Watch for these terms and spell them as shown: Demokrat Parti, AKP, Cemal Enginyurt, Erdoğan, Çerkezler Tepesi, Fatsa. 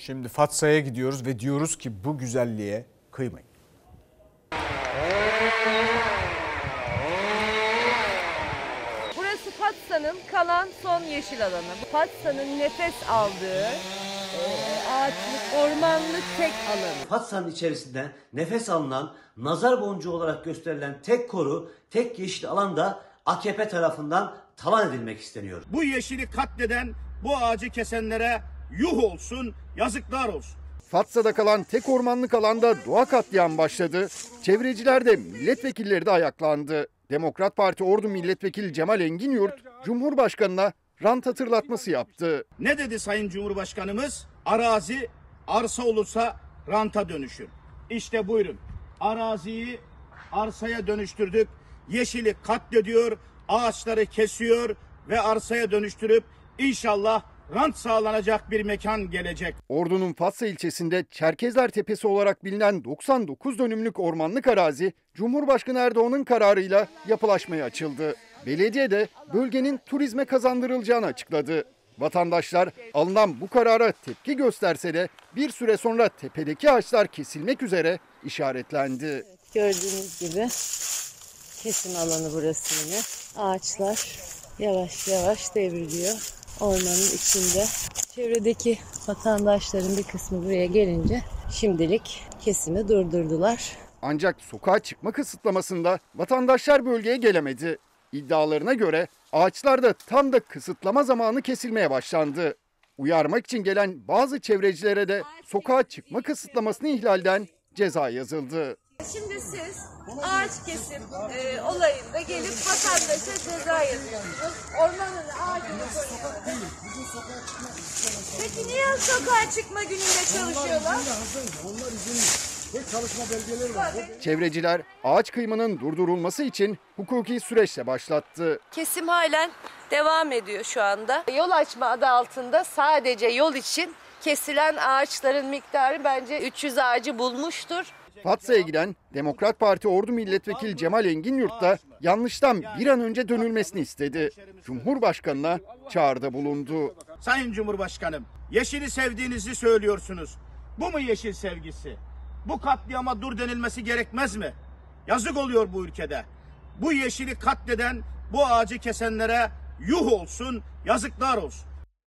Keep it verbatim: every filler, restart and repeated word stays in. Şimdi Fatsa'ya gidiyoruz ve diyoruz ki bu güzelliğe kıymayın. Burası Fatsa'nın kalan son yeşil alanı. Fatsa'nın nefes aldığı ağaçlık, ormanlık tek alanı. Fatsa'nın içerisinden nefes alınan, nazar boncuğu olarak gösterilen tek koru, tek yeşil alan da A K P tarafından talan edilmek isteniyor. Bu yeşili katleden, bu ağacı kesenlere yuh olsun, yazıklar olsun. Fatsa'da kalan tek ormanlık alanda doğa katliamı başladı. Çevreciler de, milletvekilleri de ayaklandı. Demokrat Parti Ordu Milletvekili Cemal Enginyurt, Cumhurbaşkanı'na rant hatırlatması yaptı. Ne dedi Sayın Cumhurbaşkanımız? Arazi arsa olursa ranta dönüşür. İşte buyurun, araziyi arsaya dönüştürdük. Yeşili katlediyor, ağaçları kesiyor ve arsaya dönüştürüp inşallah rant sağlanacak bir mekan gelecek. Ordu'nun Fatsa ilçesinde Çerkezler Tepesi olarak bilinen doksan dokuz dönümlük ormanlık arazi Cumhurbaşkanı Erdoğan'ın kararıyla yapılaşmaya açıldı. Belediye de bölgenin turizme kazandırılacağını açıkladı. Vatandaşlar alınan bu karara tepki gösterse de bir süre sonra tepedeki ağaçlar kesilmek üzere işaretlendi. Evet, gördüğünüz gibi kesim alanı burası yine. Ağaçlar yavaş yavaş devriliyor. Ormanın içinde. Çevredeki vatandaşların bir kısmı buraya gelince şimdilik kesimi durdurdular. Ancak sokağa çıkma kısıtlamasında vatandaşlar bölgeye gelemedi. İddialarına göre ağaçlarda tam da kısıtlama zamanı kesilmeye başlandı. Uyarmak için gelen bazı çevrecilere de sokağa çıkma kısıtlamasını ihlalden ceza yazıldı. Şimdi siz ağaç kesim e, olayında gelip vatandaşa ceza yazıyorsunuz. Ormanın ağacını koruyorsunuz. Peki niye sokağa çıkma günüyle çalışıyorlar? Onlar izinli. Çalışma belgeleri var. Çevreciler ağaç kıymanın durdurulması için hukuki süreçle başlattı. Kesim halen devam ediyor şu anda. Yol açma adı altında sadece yol için kesilen ağaçların miktarı bence üç yüz ağacı bulmuştur. Fatsa'ya giden Demokrat Parti Ordu Milletvekili Cemal Enginyurt da yanlıştan bir an önce dönülmesini istedi. Cumhurbaşkanına çağrıda bulundu. Sayın Cumhurbaşkanım, yeşili sevdiğinizi söylüyorsunuz. Bu mu yeşil sevgisi? Bu katliama dur denilmesi gerekmez mi? Yazık oluyor bu ülkede. Bu yeşili katleden, bu ağacı kesenlere yuh olsun, yazıklar olsun.